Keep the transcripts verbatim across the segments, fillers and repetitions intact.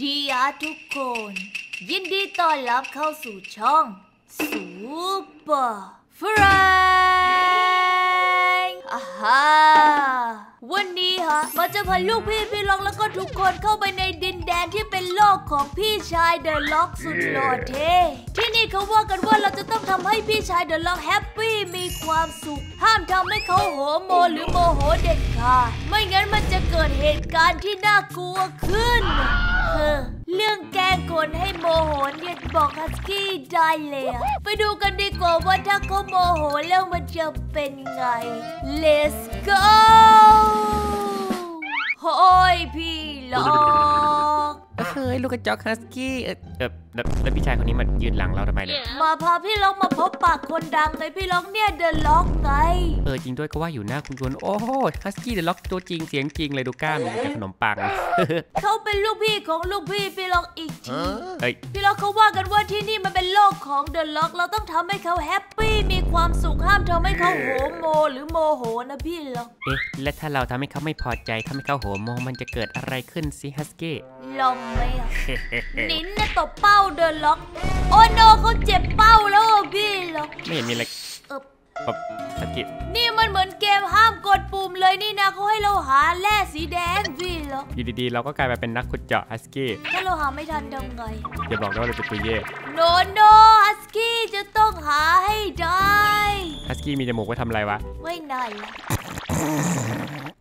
ดีอาทุกคนยินดีต้อนรับเข้าสู่ช่องซูเปอร์ฟรายอ่าฮะวันนี้ฮะมันจะพาลูกพี่พี่ล็อกแล้วก็ทุกคนเข้าไปในดินแดนที่เป็นโลกของพี่ชายเดอะล็อกสุดหล่อเท่ที่นี่เขาว่ากันว่าเราจะต้องทำให้พี่ชายเดอะล็อกแฮปปี้มีความสุขห้ามทำให้เขาโหโมหรือโมโหเด็ดขาดไม่งั้นมันจะเกิดเหตุการณ์ที่น่ากลัวขึ้นเออเรื่องแกล้งคนให้โมโหเนี่ยบอกฮัสกี้ได้เลยอะไปดูกันดีกว่าว่าถ้าเขาโมโหแล้วมันจะเป็นไง Let's go โอ้ยพี่ล็อกเฮ้ยลูกกระจอกฮัสกี้เออเออแล้วพี่ชายคนนี้มันยืนหลังเราทำไมเนี่ยมาพาพี่ล็อกมาพบปากคนดังเลยพี่ล็อกเนี่ยเดอะล็อกไงเออจริงด้วยก็ว่าอยู่หน้าคุณชวนโอ้โหฮัสกี้เดอะล็อกตัวจริงเสียงจริงเลยดูกล้ามกับขนมปังเขาเป็นลูกพี่ของลูกพี่พี่ล็อกอีกทีพี่ล็อกเขาว่ากันว่าที่นี่มันเป็นโลกของเดอะล็อกเราต้องทำให้เขาแฮปปี้มีความสุขห้ามทำให้เขาโหโมหรือโมโหนะพี่ล็อกเอ๊ะและถ้าเราทำให้เขาไม่พอใจทำให้เขาโหโมมันจะเกิดอะไรขึ้นสิฮัสกี้ลองไหมอ่ะนิ้นเนี่ยตบเป้าเดอะล็อกโอ้โนเขาเจ็บเป้าแล้วพี่ล็อกไม่เห็นมีอะไรเอ๊บแบบสกิดนี่มันเหมือนเกมห้ามกดปุ่มเลยนี่นะเขาให้เราหาแร่สีแดงพี่ล็อกอยู่ดีๆเราก็กลายมาเป็นนักขุดเจาะฮัสกี้ถ้าเราหาไม่ทันทำไงอย่าบอกนะว่าเราจะตุยเย่โนโนฮัสกี้จะต้องหาให้ได้ฮัสกี้มีจมูกไว้ทำอะไรวะไม่ไหน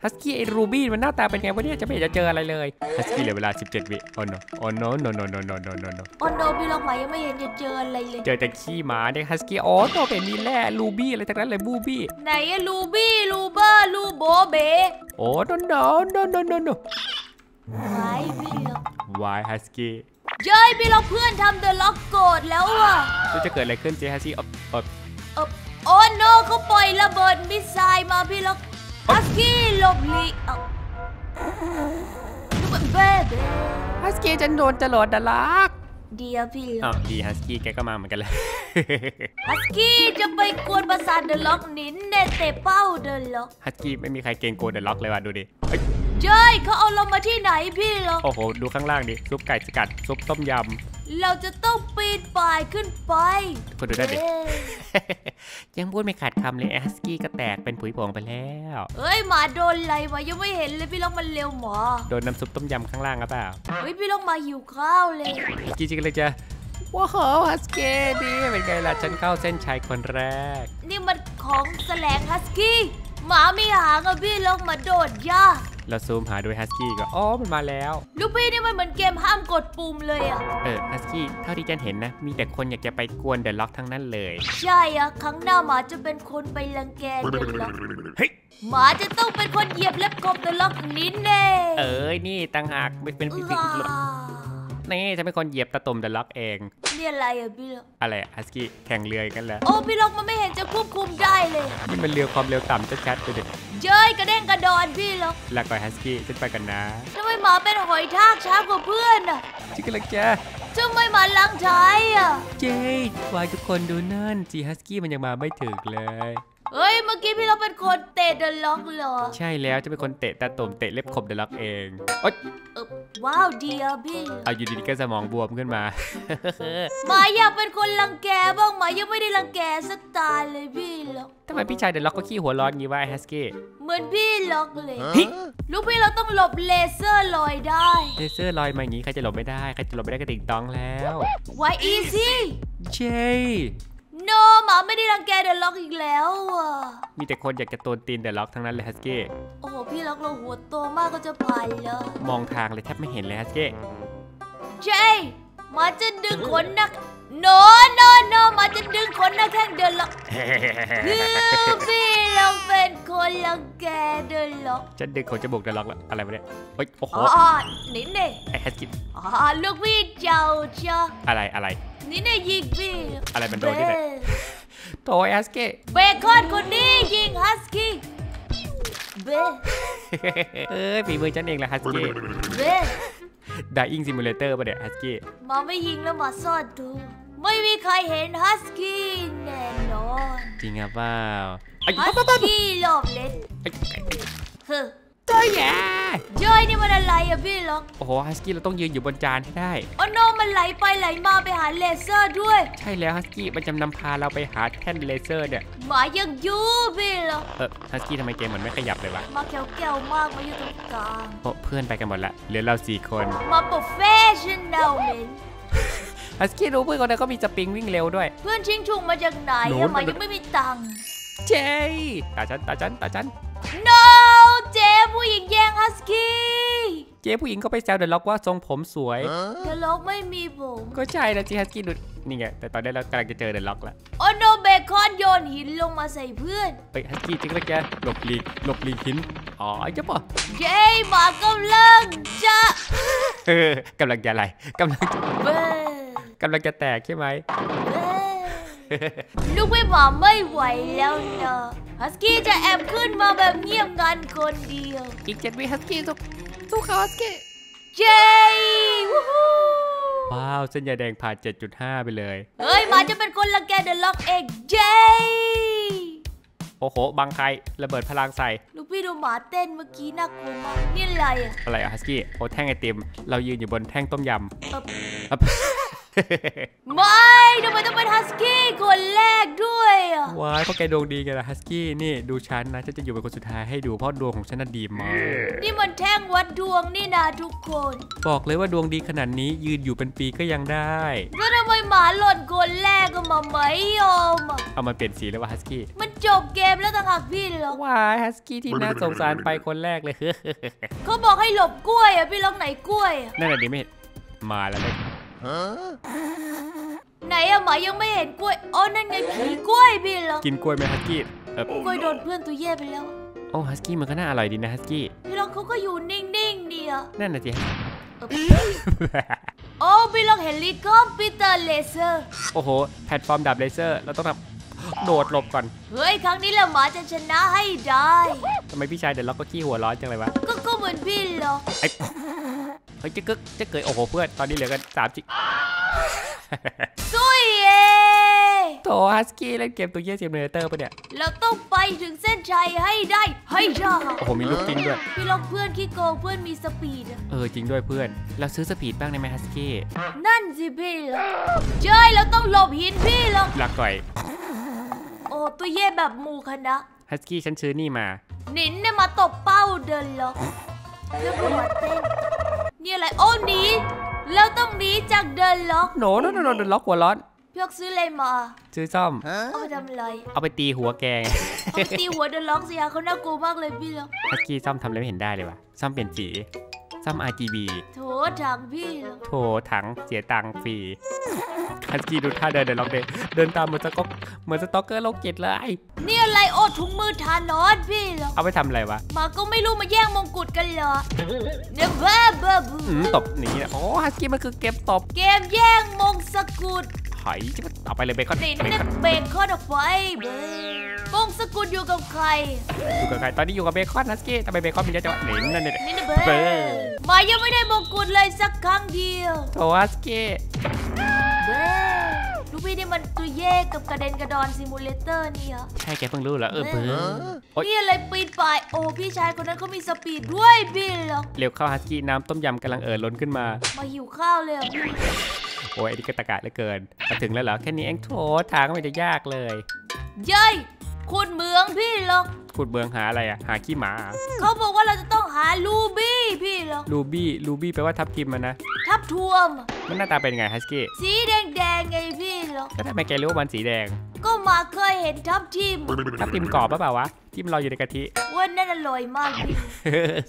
ฮัสกี้ไอ้รูบี้มันหน้าตาเป็นไงวะเนี่ยจะไม่จะเจออะไรเลยฮัสกี้เหลือเวลาสิบเจ็ดวิโอ้โนโอ้โนโนโนโนโนโนโนโนโอ้โนพี่ล็อกหมายังไม่เห็นจะเจออะไรเลยเจอแต่ขี้หมาเนี่ยฮัสกี้อ๋อตัวเป็นนี่แหละรูบี้อะไรทั้งนั้นเลยบูบี้ไหนอะรูบี้รูเบอร์รูโบเบโอ้โนโนโนโนโนโนวายพี่ล็อกวายฮัสกี้เย้ยพี่ล็อกเพื่อนทำเดอะล็อกโกรธแล้วอะจะเกิดอะไรขึ้นเจ๊ฮัสกี้อ๊อบอ๊อบอ๊อบโอ้โนเขาปล่อยระเบิดมิสไซล์มาพี่ล็อกฮัสกี้หลบหลีกเอาเบ๊บฮัสกี้จะโดนตลอดดารักเดียวพี่อ๋อดีฮัสกี้แกก็มาเหมือนกันเลยฮัสกี้จะไปกวนประสาทเดอะล็อกนินเนเตเป้าเดอะล็อกฮัสกี้ไม่มีใครเกรงกลัวเดอะล็อกเลยว่ะดูดิเย้ยเขาเอาเรามาที่ไหนพี่ล็อกโอ้โหดูข้างล่างดิซุปไก่สกัดซุปต้มยำเราจะต้องปีนป่ายขึ้นไปคนดูได้ดิยังพูดไม่ขาดคำเลยฮัสกี้ก็แตกเป็นผุยผงไปแล้วเอ้ยหมาโดนอะไรวะยังไม่เห็นเลยพี่ล็อกมันเร็วหมอโดนน้ำซุปต้มยำข้างล่างหรือเปล่าเฮ้ยพี่ล็อกมาหิวข้าวเลยจริงๆเลยจ้ะว้าวฮัสกี้ดีเป็นไงล่ะฉันเข้าเส้นชัยคนแรกนี่มันของแสลงฮัสกี้หมามีหางอะพี่ล็อกมาโดดยากเราซูมหาด้วยฮัสกี้ก็อ๋อมันมาแล้วลูกพี่นี่มันเหมือนเกมห้ามกดปุ่มเลยอ่ะเออฮัสกี้เท่าที่ฉันเห็นนะมีแต่คนอยากจะไปกวนเดอะล็อกทั้งนั้นเลยใช่อ่ะครั้งหน้าหมาจะเป็นคนไปรังแกเดอะล็อกเฮ้ยหมาจะต้องเป็นคนเหยียบเล็บกบเดอะล็อกนี้แน่เอ้ยนี่ต่างหากเป็นพิธีกรรมนี่จะเป็นคนเหยียบตะตุ่มเดอะล็อกเองนี่อะไรอ่ะพี่ล็อกอะไรฮัสกี้แข่งเรือกันแล้วโอ้พี่ล็อกมันไม่เห็นจะควบคุมได้เลยนี่มันเรือความเร็วต่ำชัดๆไปดิเย้ยกระเด้งกระดอนพี่ล็อกแล้วก็ฮัสกี้ขึ้นไปกันนะทำไมหมาเป็นหอยทากช้ากว่าเพื่อนอ่ะชิคกี้พายแกทำไมหมาลังท้ายอ่ะเจ๊วายทุกคนดูนั่นจีฮัสกี้มันยังมาไม่ถึงเลยเฮ้ยเมื่อกี้พี่เราเป็นคนเตะเดอะล็อกเหรอใช่แล้วจะเป็นคนเตะตาตุ่มเตะเล็บขบเดอะล็อกเองโอ๊ยว้าวเดียบี้เอาอยู่ดีๆก็สมองบวมขึ้นมาหมาอยากเป็นคนรังแกบ้างหมายังไม่ได้รังแกสักตาเลยพี่ล็อกทำไมพี่ชายเดอะล็อกก็ขี้หัวร้อนงี้วะไอ้ฮัสกี้เหมือนพี่ล็อกเลยลูกพี่เราต้องหลบเลเซอร์ลอยได้เลเซอร์ลอยมาอย่างนี้ใครจะหลบไม่ได้ใครจะหลบไม่ได้ก็ติ่งต้องแล้ว Why easy เจโนหมาไม่ได้รังแกเดอะล็อกอีกแล้วอ่ะมีแต่คนอยากจะโตนตีนเดอะล็อกทั้งนั้นเลยฮัสกี้โอ้โหพี่ล็อกเราหัวโตมากก็จะผ่านแล้วมองทางเลยแทบไม่เห็นเลยฮัสกี้เจหมาจะดึงขนนักโนโนโนหมาจะดึงขนนักแข้งเดอะล็อกคือพี่เราเป็นคนรังแกเดอะล็อกฉันดึงขนจมูกเดอะล็อกแล้วอะไรวะเนี่ยโอ้ยโอ้โหอ๋อนี่นี่ไอ้ฮัสกี้อ๋อลูกพี่เจ้าเจ้าอะไรอะไรนี่เนี่ยยิงพี่อะไรมันโดนที่ไหนโถ่ฮัสกี้เบคอนคนนี้ยิงฮัสกี้เบเอ้ยฝีมือฉันเองแหละฮัสกี้เบได้ยิงซิมูเลเตอร์ป่ะเด็กฮัสกี้มาไม่ยิงแล้วมาซ่อนตัวไม่มีใครเห็นฮัสกี้แน่นอนจริงอ่ะเปล่าฮัสกี้หลบเล่นเฮ้ เจ้ยแย่เย้ยนี่มันอะไรอะพี่ล็อกโอ้โหฮัสกี้เราต้องยืนอยู่บนจานให้ได้โอ้โนมันไหลไปไหลมาไปหาเลเซอร์ด้วยใช่แล้วฮัสกี้มันจำนำพาเราไปหาแท่นเลเซอร์เนี่ยหมายังอยู่พี่ล็อกเออฮัสกี้ทำไมเกมเหมือนไม่ขยับเลยวะมาแก้วๆมากมาอยู่ตรงกลางโอ้เพื่อนไปกันหมดละเหลือเราสี่คนมาบุฟเฟ่ชั่นแนลเมนฮัสกี้รู้เพื่อนคนนั้นก็มีสปริงวิ่งเร็วด้วยเพื่อนชิงชุงมาจากไหนทำไมยังไม่มีตังค์เจตาฉันตาฉันตาฉัน no เจ๊ผู้หญิงแย่งฮัสกี้เจ๊ผู้หญิงก็ไปแซวเดอะล็อกว่าทรงผมสวยเดอะล็อกไม่มีผมก็ใช่แล้วจีฮัสกี้ดูนี่ไงแต่ตอนนี้เรากำลังจะเจอเดอะล็อกแล้วโอ้โนเบคอนโยนหินลงมาใส่เพื่อนเฮ้ยฮัสกี้จริงเลยแกหลบหลีกหลบหลีกหินอ๋อเจ้าป่ะเจ๊หมากำลังจะเออกำลังจะอะไรกำลังกำลังจะแตกใช่ไหมลูกไม่หมาไม่ไหวแล้วนะฮัสกี้จะแอบขึ้นมาแบบเงียบงันคนเดียวอีกเจ็ดวิฮัสกี้สู้สู้เขาฮัสกี้เย้วู้ฮู้ว้าวเส้นยาแดงผ่าน เจ็ดจุดห้า ไปเลยเฮ้ยหมาจะเป็นคนละแกเดอะล็อกเองเย้โอ้โหบังใครระเบิดพลังใส่ลูกพี่ดูหมาเต้นเมื่อกี้น่ากลัวมากนี่อะไรอะอะไรอะฮัสกี้โอ้แท่งไอติมเรายืนอยู่บนแท่งต้มยำไม่ทำไมต้องเป็นฮัสกี้คนแรกด้วยอ่ะว้ายเพราะแกดวงดีไงล่ะฮัสกี้นี่ดูฉันนะฉันจะอยู่เป็นคนสุดท้ายให้ดูเพราะดวงของฉันน่ะดีมากนี่มันแท่งวัดดวงนี่นะทุกคนบอกเลยว่าดวงดีขนาดนี้ยืนอยู่เป็นปีก็ยังได้แล้วทำไมหมาหล่นคนแรกก็มาไม่ยอมเอามาเปลี่ยนสีแล้วว่าฮัสกี้มันจบเกมแล้วต่างหากพี่หรอว้ายฮัสกี้ที่น่าสงสารไปคนแรกเลยเขาบอกให้หลบกล้วยอ่ะพี่ล็อกไหนกล้วยอ่ะนั่นแหละดิไม่มาแล้วเลยไหนอะหมายังไม่เห็นกล้วยอ๋อนั่นไงผีกล้วยพี่เหรอกินกล้วยไหมฮัสกี้กล้วยโดนเพื่อนตัวแย่ไปแล้วโอ้ฮัสกี้มันก็น่าอร่อยดีนะฮัสกี้พี่ลองเขาก็อยู่นิ่งๆเดียวนั่นน่ะสิโอ้พี่ลองเห็นลิคอมพิเตอร์เลเซอร์โอ้โหแพลตฟอร์มดับเลเซอร์เราต้องแบบโดดหลบก่อนเฮ้ยครั้งนี้แหละหมาจะชนะให้ได้ทำไมพี่ชายเดี๋ยวเราก็ขี้หัวร้อนจังเลยวะก็ก็เหมือนพี่เหรอเฮ้ยจะเกิดจะเกิดโอ้โหเพื่อนตอนนี้เหลือกันสามจิซุยเย่โถฮัสกี้เล่นเกมตัวเย่ซิมูเลเตอร์ปะเนี่ยเราต้องไปถึงเส้นชัยให้ได้ให้ยากโอ้โหมีลูกจริงด้วยพี่ล็อกเพื่อนขี้โกงเพื่อนมีสปีดเออจริงด้วยเพื่อนเราซื้อสปีดบ้างได้ไหมฮัสกี้นั่นสิพี่ล็อกเจ้ยเราต้องหลบหินพี่ล็อกหลักก่อยโอ้ตัวเย่แบบมูคณะฮัสกี้ฉันซื้อนี่มาหนินเนี่ยมาตบเป้าเดินล็อกเรื่องมาเต้นนี่อะไรโอ้หนีแล้วต้องหนีจากเดินล็อกโหนโหนโหนเดินล็อกหัวร้อนเพียกซื้ออะไรมาซื้อซ่อมเอาไปทำอะไรเอาไปตีหัวแกเอาไปตีหัวเดินล็อกสิยาเขาน่ากลัวมากเลยพี่ล็อกฮัสกี้ซ่อมทำอะไรไม่เห็นได้เลยวะซ่อมเปลี่ยนสีซ่อม อาร์ จี บี โถถังพี่โถถังเสียตังค์ฟรีฮัสกี้ดูท่าเดินเดินล็อกเดินเดินตามเหมือนสก็อกเหมือนสต็อกเกอร์โลกจิตเลยนี่อะไรโอ้ถุงมือทานอสพี่ล็อกเอาไปทำอะไรวะมาก็ไม่รู้มาแย่งมงกุฎกันเหรอเนื้อบ้าบ้าบูตบนี่นะโอ้ฮัสกี้มันคือเกมตบเกมแย่งมงสกุลหอยจะเอาไปเลยเบคอนเบคอนออกไปมงสกุลอยู่กับใครอยู่กับใครตอนนี้อยู่กับเบคอนฮัสกี้ทำไมเบคอนมันจะจังหวะหนิงนั่นเนี่ยนี่นะเบหมายังไม่ได้มงกุฎเลยสักครั้งเดียวโถฮัสกี้ลูกพี่นี่มันตัวแยกกับกระเด็นกระดอนซิมูเลเตอร์นี่เหรอใช่แกเพิ่งรู้เหรอเออเพิ่งนี่อะไรปีนป่ายโอ้พี่ชายคนนั้นเขามีสปีดด้วยบิลล็อกเร็วข้าวฮัสกี้น้ำต้มยำกำลังเอ่อล้นขึ้นมามาหิวข้าวเลยโอ้ยอันนี้ก็ตะกะเหลือเกินมาถึงแล้วเหรอแค่นี้เองโถทางไม่ได้ยากเลยเย้ยขุดเมืองพี่ล็อกขุดเมืองหาอะไรอะหาขี้หมาเขาบอกว่าเราจะต้องหาลูบี้พี่ล็อกลูบี้ลูบี้แปลว่าทับทิมมันนะทับทวมมันหน้าตาเป็นไงฮัสกี้สีแดงแดงไงพี่ล็อกก็ทำไมแกรู้ว่ามันสีแดงก็มาเคยเห็นทับทิมทับทิมกรอบป่ะเปล่าวะที่มันลอยอยู่ในกะทิว่านั่นอร่อยมากพี่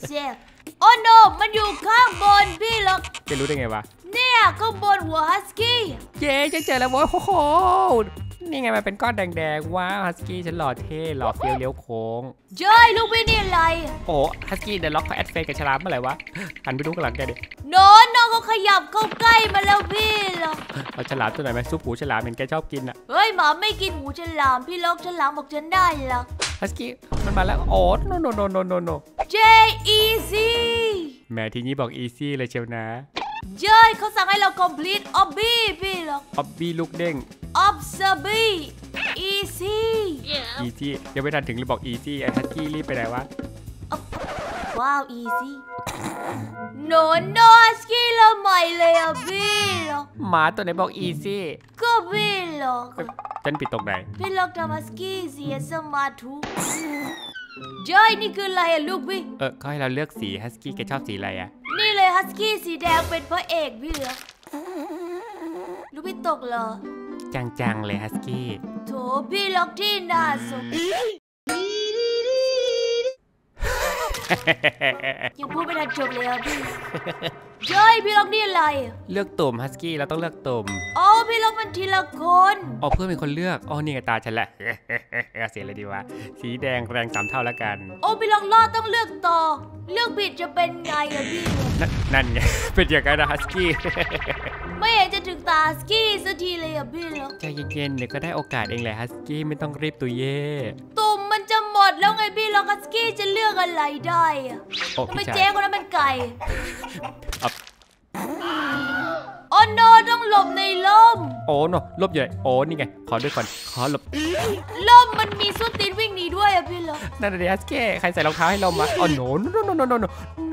เชฟโอ้โนมันอยู่ข้างบนพี่ล็อกแกรู้ได้ไงวะเนี่ยข้างบนหัวฮัสกี้เจ๊จะเจอแล้วโอ้โหนี่ไงมันเป็นก้อนแดงๆว้าวฮัสกี้ฉันหล่อเท่หล่อเฟี้ยวเลี้ยวโค้งเย้ยลูกพี่นี่อะไรโอ้ฮัสกี้เดอะล็อกเขาแอดเฟซกับฉลามเมื่อไหร่วะหันไปดูข้างหลังแกดิโน้นน้องเขาขยับเข้าใกล้มาแล้วพี่ล็อกเอาฉลามตัวไหนไหมซุปหูฉลามเห็นแกชอบกินอะเฮ้ยหมาไม่กินหูฉลามพี่ล็อกฉลามบอกฉันได้ล็อกฮัสกี้มันมาแล้วโอ้โนโนโนโนโนโนเจอีซี่แม่ทีนี้บอกอีซี่เลยเชียวนะเย้ยเขาสั่งให้เรา complete obby พี่ล็อก obby ลูกเด้งObserve Easy Easy ยังไม่ทันถึงเลยบอก Easy ไอ้ฮัสกี้รีบไปไหนวะ ว้าวอีซี่โนโนสกี้เราใหม่เลยอ่ะพี่หรอหมาตัวไหนบอกอีซี่ก็พี่หรอฉันผิดตรงไหนพี่ลอกทำสกี้เสียสมาธุเจ้ยนี่คืออะไรอ่ะลูกพี่เออเขาให้เราเลือกสีฮัสกี้แกชอบสีอะไรอ่ะนี่เลยฮัสกี้สีแดงเป็นพระเอกพี่เหรอลูกพี่ตกเหรอจังๆเลยฮัสกี้โถพี่ล็อกที่น่าสงยังพูดไม่ทันจบเลยอ่ะพี่เจ้ยพี่ล็อกนี่อะไรเลือกตุ่มฮัสกี้เราต้องเลือกตุ่มอ๋อพี่ล็อกมันทีละคนอ๋อเพื่อนเป็นคนเลือกอ๋อนี่ไงตาฉันแหละเสียอะไรดีวะสีแดงแรงสามเท่าแล้วกันโอ้พี่ล็อกรอดต้องเลือกต่อเลือกผิดจะเป็นไงอ่ะพี่นั่นไงเป็นอย่างนั้นฮัสกี้ไม่เห็นจะถึงตาฮัสกี้สักทีเลยอ่ะพี่ล็อกใจเย็นๆเดี๋ยวก็ได้โอกาสเองแหละฮัสกี้ไม่ต้องรีบตัวเย่ตุ่มมันจะหมดแล้วไงพี่ล็อกฮัสกี้จะเลือกอะไรได้อ่ะทำไมเจ๊คนนั้นมันไก่อ๋อโนต้องหลบในล่มโอ้โนหลบใหญ่โอ้นี่ไงขอด้วยก่อนขอหลบล่มมันมีส้นตีนวิ่งหนีด้วยอ่ะพี่ล็อกนั่นเดี๋ยวฮัสกี้ใครใส่รองเท้าให้ล่มมาอ๋อโนโนโนโนโน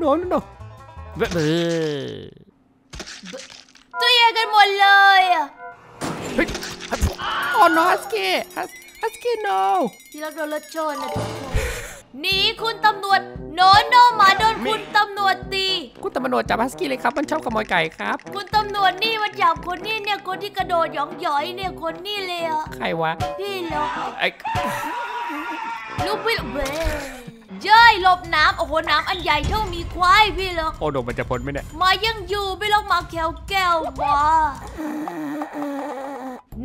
โนโนเบ้อตัวเยกันหมดเลยอ่ะโอ้โนฮัสกี้ฮัสกี้โนที่เราโดนรถชนนะทุกคนหนีคุณตำรวจโนโนหมาโดนคุณตำรวจตีคุณตำรวจจับฮัสกี้เลยครับมันชอบขโมยไก่ครับคุณตำรวจนี่มันจับคนนี่เนี่ยคนที่กระโดดหยองหยอยเนี่ยคนนี่เลยอ่ะใครวะพี่ล็อกลูกพี่เบ้เย้ยหลบน้ำโอ้โหน้ำอันใหญ่เท่ามีควายพี่ล็อกโอ้โหมันจะพ้นไหมเนี่ยมายังอยู่พี่ล็อกมาแก้วแก้วมา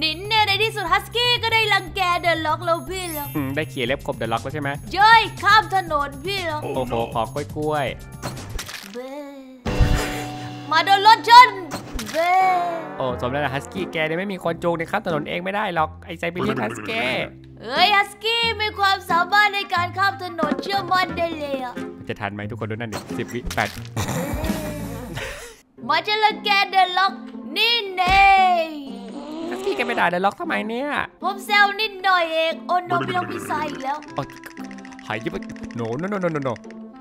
นินเนี่ยในที่สุดฮัสกี้ก็ได้รังแกเดอะล็อกแล้วพี่ล็อกได้เขี่ยเล็บขบเดอะล็อกแล้วใช่ไหมเย้ยข้ามถนนพี่ล็อกโอ้โหขอกล้วยกล้วยมาโดนรถชนโอ้สมแล้วนะฮัสกี้แกเนี่ยไม่มีคนจูงในข้ามถนนเองไม่ได้หรอกไอไซบีเรียนฮัสกี้เอ้ยฮัสกี้มีความสามารถในการข้ามถนนเชื่อมั่นได้เลยอะจะทันไหมทุกคนดูนั่นดิสิบวิแปดมาจะรังแกเดอะล็อกนี่เน่พี่แกไปด่าเดอะล็อกทำไมเนี่ยผมแซวนิดหน่อยเองโอ้โนพี่ล็อกพี่ชายแล้วหายยิบไปโนโนโนโนโน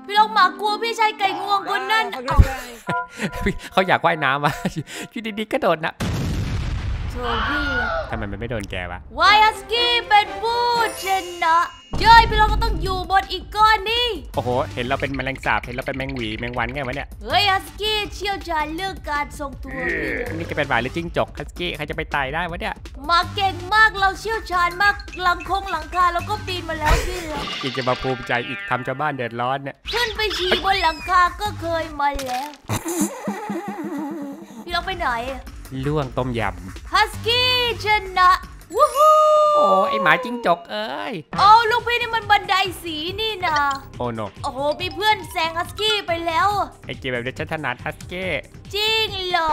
พี่ล็อกหมากลัวพี่ชายไก่งวงคนนั่นเขาอยากว่ายน้ำวะอยู่ดีๆก็โดนนะโธ่พี่ทำไมมันไม่โดนแกวะไวฮัสกี้เป็นผู้ชนะเย้ยพี่ล็อกก็ต้องอยู่บนอีกก้อนนี่โอ้โหเห็นเราเป็นแมลงสาบเห็นเราเป็นแมงหวีแมงวันไงวะเนี่ยเฮ้ยฮัสกี้เชี่ยวชาญเรื่องการทรงตัวนี่จะเป็นหวายหรือจิ้งจกฮัสกี้ใครจะไปตายได้วะเนี่ยมาเก่งมากเราเชี่ยวชาญมากหลังคงหลังคาแล้วก็ปีนมาแล้วพี่ล็อกอีกจะมาภูมิใจอีกทำชาวบ้านเดือดร้อนเนี่ยขึ้นไปฉี่บนหลังคาก็เคยมาแล้วพี่ล็อกไปไหนล่วงต้มยำฮัสกี้ชนะวู้ฮู้โอ้ไอหมาจิ้งจกเอ้ยโอ้ลูกพี่นี่มันบันไดสีนี่นะโอ้โนโอ้โหมีเพื่อนแซงฮัสกี้ไปแล้วไอเกมแบบนี้ฉันถนัดฮัสกี้จริงเหรอ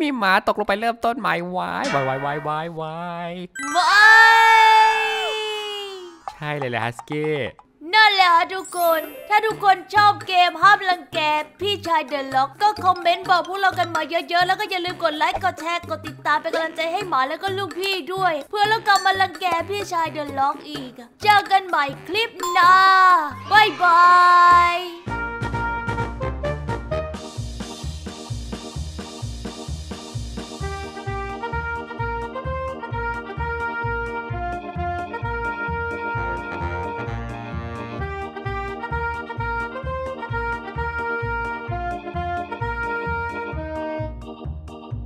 มีหมาตกลงไปเริ่มต้นใหม่วายวายวายวายวายวายวายใช่เลยแหละฮัสกี้นั่นแหละค่ะทุกคนถ้าทุกคนชอบเกมห้ามรังแกพี่ชายเดอะล็อกก็คอมเมนต์บอกพวกเรากันมาเยอะๆแล้วก็อย่าลืมกดไลค์กดแชร์กดติดตามเป็นกำลังใจให้หมาแล้วก็ลูกพี่ด้วยเพื่อเรากลับมารังแกพี่ชายเดอะล็อกอีกเจอกันใหม่คลิปหน้าบ๊ายบาย